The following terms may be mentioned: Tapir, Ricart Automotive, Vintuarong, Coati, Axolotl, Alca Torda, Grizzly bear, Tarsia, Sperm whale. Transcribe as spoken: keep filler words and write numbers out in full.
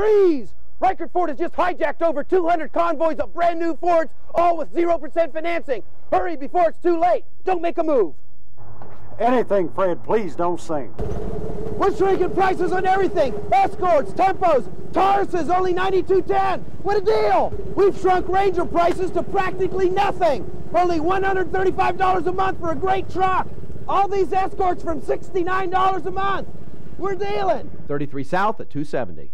Freeze! Ricart Ford has just hijacked over two hundred convoys of brand new Fords, all with zero percent financing. Hurry before it's too late. Don't make a move. Anything, Fred, please don't sing. We're shrinking prices on everything. Escorts, Tempos, Tauruses, only ninety-two ten. What a deal! We've shrunk Ranger prices to practically nothing. Only one hundred thirty-five dollars a month for a great truck. All these Escorts from sixty-nine dollars a month. We're dealing. thirty-three South at two seventy.